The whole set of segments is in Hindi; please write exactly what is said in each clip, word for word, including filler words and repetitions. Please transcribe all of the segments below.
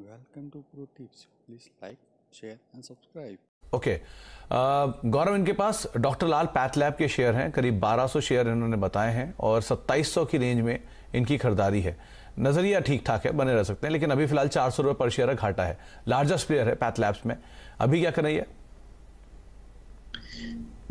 Welcome to pro tips, please like share and subscribe. Okay Gaurav, इनके पास डॉक्टर लाल पैथलैब के शेयर हैं, करीब बारह सौ शेयर इन्होंने बताए हैं और सत्ताईस सौ की रेंज में इनकी खरीदारी है। नज़रिया ठीक ठाक है, बने रह सकते हैं, लेकिन अभी फिलहाल चार सौ रुपये पर शेयर घाटा है। लार्जेस्ट प्लेयर है पैथलैब्स में, अभी क्या करें?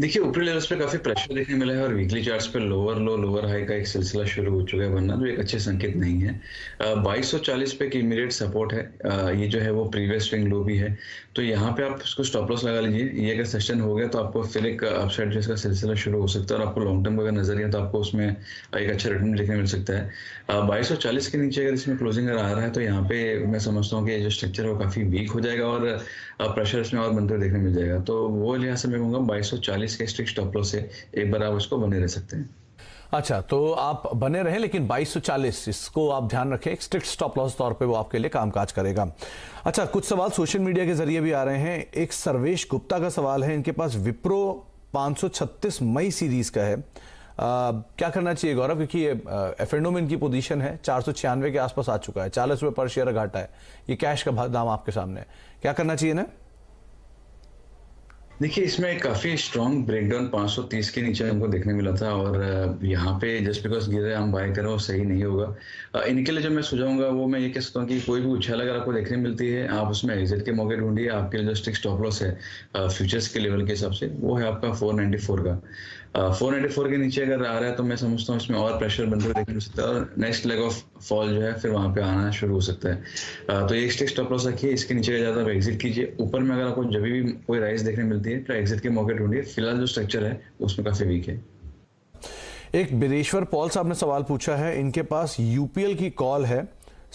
देखिए ऊपरी लेवल्स पे काफी प्रेशर देखने मिला है और वीकली चार्ट्स पे लोअर लो लोअर हाई का एक सिलसिला शुरू हो चुका है, वरना जो एक अच्छे संकेत नहीं है। बाईस सौ चालीस पे एक इमीडिएट सपोर्ट है, आ, ये जो है वो प्रीवियस स्विंग लो भी है, तो यहाँ पे आप इसको स्टॉप लॉस लगा लीजिए। ये अगर सस्टेन हो गया तो आपको फिर एक अपसाइड जो इसका सिलसिला शुरू हो सकता है और आपको लॉन्ग टर्म का नजरिया तो आपको उसमें एक अच्छा रिटर्न देखने मिल सकता है। बाईस सौ चालीस के नीचे अगर इसमें क्लोजिंग आ रहा है तो यहाँ पे मैं समझता हूँ कि जो स्ट्रक्चर है वो काफी वीक हो जाएगा और प्रेशर इसमें और बनते हुए देखने मिल जाएगा। तो वो लिहाज से मैं कहूँगा बाईस सौ चालीस इसके स्ट्रिक्ट स्टॉप लॉस से एक बार आप उसको बने रह सकते हैं। अच्छा, तो आप बने रहे, लेकिन बाईस सौ चालीस इसको आप ध्यान रखें, स्ट्रिक्ट स्टॉप लॉस तौर पे वो आपके लिए कामकाज करेगा। अच्छा, कुछ सवाल सोशल मीडिया के जरिए भी आ रहे हैं। एक सर्वेश गुप्ता का सवाल है, इनके पास विप्रो पाँच सौ छत्तीस मई सीरीज का है, आ, क्या करना चाहिए गौरव? क्योंकि ये एफ एंड ओ में इनकी पोजीशन है, चार सौ छियानवे के आसपास आ चुका है, चालीस रुपये पर शेयर घाटा है, ये कैश का दाम आपके सामने है, क्या करना चाहिए ना? देखिए इसमें काफ़ी स्ट्रॉन्ग ब्रेकडाउन पाँच सौ तीस के नीचे हमको देखने मिला था और यहाँ पे जस्ट बिकॉज गिर रहे हम बाय करें वो सही नहीं होगा। इनके लिए जो मैं सुझाऊंगा वो मैं ये कह सकता हूँ कि कोई भी उछाल अगर आपको देखने मिलती है आप उसमें एग्जिट के मौके ढूंढिए। आपके लिए जो स्टिक स्टॉप लॉस है फ्यूचर्स के लेवल के हिसाब से वो है आपका फोर नाइन्टी फोर का। फोर नाइन्टी फोर के नीचे अगर आ रहा है तो मैं समझता हूँ इसमें और प्रेशर बनते हुए देखने मिल सकता है और नेक्स्ट लेग ऑफ फॉल जो है फिर वहाँ पे आना शुरू हो सकता है। तो ये स्टिक स्टॉप लॉस रखिए, इसके नीचे ज़्यादा आप एग्जिट कीजिए। ऊपर में अगर आपको जब भी कोई राइज देखने मिलती है तो एग्जिट के मौके ढूंढिए, फिलहाल जो स्ट्रक्चर है उसमें काफी वीक है। एक बिरेश्वर पॉल साहब ने सवाल पूछा है, इनके पास यूपीएल की कॉल है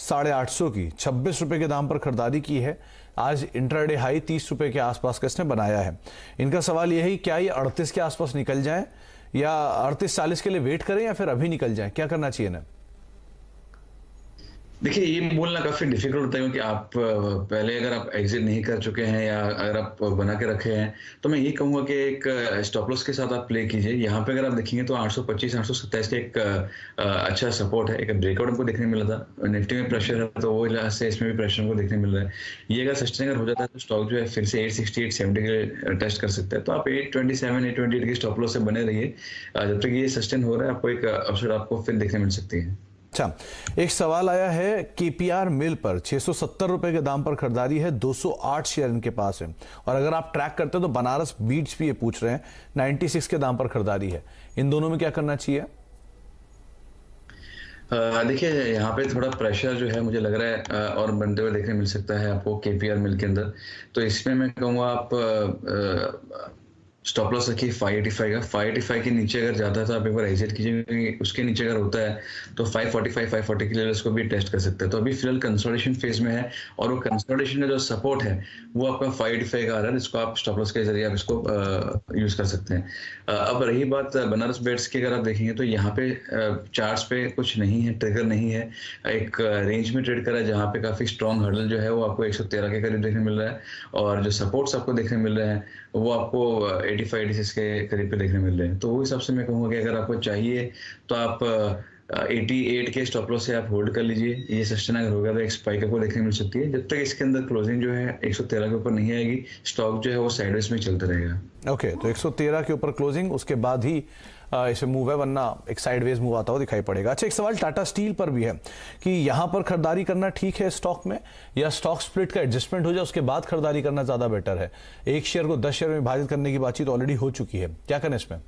साढ़े आठ सौ की, छब्बीस रुपए के दाम पर खरीदारी की है, आज इंटरडे हाई तीस रुपए के आसपास किसने बनाया है। इनका सवाल यह है क्या ये अड़तीस के आसपास निकल जाए या अड़तीस चालीस के लिए वेट करें या फिर अभी निकल जाए, क्या करना चाहिए ना? देखिए ये बोलना काफी डिफिकल्ट होता है क्योंकि आप पहले अगर आप एग्जिट नहीं कर चुके हैं या अगर आप बना के रखे हैं तो मैं ये कहूंगा कि एक स्टॉप लॉस के साथ आप प्ले कीजिए। यहाँ पे अगर आप देखेंगे तो आठ सौ पच्चीस आठ सौ सत्ताईस का एक अच्छा सपोर्ट है, एक ब्रेकआउट हमको देखने मिला था। निफ्टी में प्रेशर है तो वो लिहाज से इसमें भी प्रेशर हमको देखने मिल रहा है। ये अगर सस्टेन अगर हो जाता है तो स्टॉक जो है फिर से एट सिक्सटी एट सेवेंटी के टेस्ट कर सकता है। तो आप eight twenty seven eight twenty eight के स्टॉप लॉस से बने रहिए, जब तक ये सस्टेन हो रहा है आपको एक अपसाइड आपको फिर देखने मिल सकती है। अच्छा, एक सवाल आया है केपीआर मिल पर, छह सौ सत्तर रुपए के दाम पर खरीदारी है, दो सौ आठ शेयर इनके पास है और अगर आप ट्रैक करते हैं तो बनारस बेट्स भी ये पूछ रहे हैं छियानवे के दाम पर खरीदारी है, इन दोनों में क्या करना चाहिए? देखिए यहाँ पे थोड़ा प्रेशर जो है मुझे लग रहा है और बनते हुए देखने मिल सकता है आपको केपीआर मिल के अंदर। तो इसमें मैं कहूँगा आप आ, आ, स्टॉप लॉस रखिए फाइव एटी फाइव का। फाइव एटी फाइव के नीचे अगर जाता है तो आप एक बार एग्जिट कीजिए, उसके नीचे अगर होता है तो five forty five five forty के लिए इसको भी टेस्ट कर सकते हैं। तो अभी फिलहाल कंसोलिडेशन फेज में है और वो कंसोलिडेशन का जो सपोर्ट है वो आपका फाइव एटी फाइव का आ रहा है, इसको आप स्टॉप लॉस के जरिए आप इसको यूज कर सकते हैं। अब रही बात बनारस बेट्स की, अगर आप देखेंगे तो यहाँ पे चार्ट्स पे कुछ नहीं है, ट्रिगर नहीं है, एक रेंज में ट्रेड करा है जहाँ पे काफी स्ट्रॉन्ग हर्डल जो है वो आपको एक सौ तेरह के करीब देखने मिल रहा है और जो सपोर्ट्स आपको देखने मिल रहे हैं वो आपको पचासी छियासी के करीब पे देखने मिल रहे हैं। तो वो हिसाब से मैं कहूँगा कि अगर आपको चाहिए तो आप अठासी के स्टॉप लॉस से आप होल्ड कर लीजिए। ये सस्टेन अगर होगा तो एक स्पाइक आपको देखने मिल सकती है, जब तक इसके अंदर क्लोजिंग जो है एक सौ तेरह के ऊपर नहीं आएगी स्टॉक जो है वो साइडवेज में चलता रहेगा। ओके, तो एक सौ तेरह के ऊपर क्लोजिंग, उसके बाद ही इसमें मूव है, वरना एक साइडवेज मूव आता हुआ दिखाई पड़ेगा। अच्छा, एक सवाल टाटा स्टील पर भी है कि यहाँ पर खरीदारी करना ठीक है स्टॉक में या स्टॉक स्प्लिट का एडजस्टमेंट हो जाए उसके बाद खरीदारी करना ज़्यादा बेटर है? एक शेयर को दस शेयर में विभाजित करने की बातचीत ऑलरेडी हो चुकी है, क्या करना इसमें?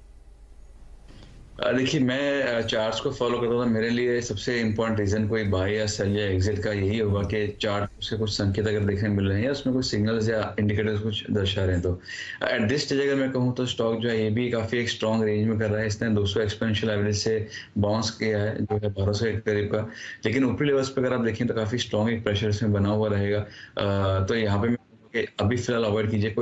देखिए मैं चार्ट्स को फॉलो करता था, मेरे लिए सबसे इम्पोर्टेंट रीजन कोई बाय या सेल या एग्जिट का यही होगा कि चार्ट से कुछ संकेत अगर देखने मिल रहे हैं या उसमें कुछ सिग्नल्स या इंडिकेटर्स कुछ दर्शा रहे हैं। तो एट दिस स्टेज अगर मैं कहूँ तो स्टॉक जो है ये भी काफी एक स्ट्रॉन्ग रेंज में कर रहा है, इसने दो सौ एक्सपोनेंशियल एवरेज से बाउंस किया है जो है बारह सौ के करीब का, लेकिन ऊपरी लेवल्स पर अगर आप देखें तो काफी स्ट्रॉन्ग एक प्रेशर इसमें बना हुआ रहेगा। तो यहाँ पे मैं अभी फिलहाल अवॉइड कीजिए।